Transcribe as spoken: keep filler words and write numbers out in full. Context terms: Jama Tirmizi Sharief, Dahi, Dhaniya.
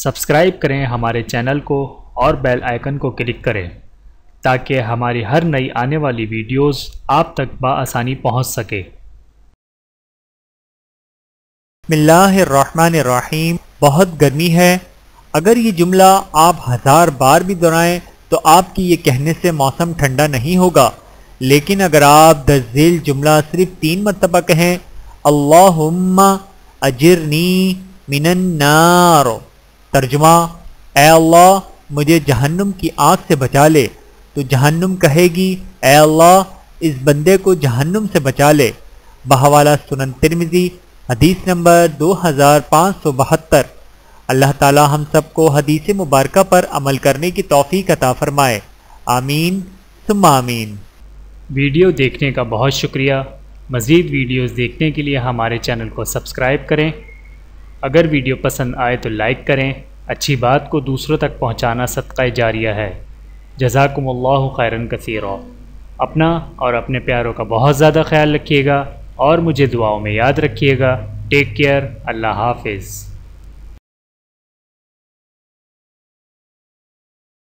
Subscribe करें हमारे channel को और बेल आइकन को क्लिक करें ताकि हमारी हर नई आने वाली वीडियोस आप तक बआसानी पहुंच सके। बिस्मिल्लाहिर्रहमानिर्रहीम। बहुत गर्मी है। अगर ये जुमला आप हज़ार बार भी दोहराएं तो आपकी ये कहने से मौसम ठंडा नहीं होगा, लेकिन अगर आप दर्जेल जुमला सिर्फ तीन मरतबा कहें अल्लाहुम्मा अजिरनी मिनन नार। तर्जुमा, ए अल्लाह मुझे जहन्नुम की आग से बचा ले, तो जहन्नुम कहेगी ए अल्लाह इस बंदे को जहन्नुम से बचा ले। बहवाला सुनन तिर्मिज़ी हदीस नंबर दो हज़ार पाँच सौ बहत्तर। अल्लाह ताला हम सबको हदीस मुबारक पर अमल करने की तौफीक अता फरमाए। आमीन सुम्मा आमीन। वीडियो देखने का बहुत शुक्रिया। मज़ीद वीडियोस देखने के लिए हमारे चैनल को सब्सक्राइब करें। अगर वीडियो पसंद आए तो लाइक करें। अच्छी बात को दूसरों तक पहुंचाना सदका जारिया है। जज़ाकुमुल्लाहु खैरन कसीरा। अपना और अपने प्यारों का बहुत ज़्यादा ख्याल रखिएगा और मुझे दुआओं में याद रखिएगा। Take care. अल्लाह हाफिज़।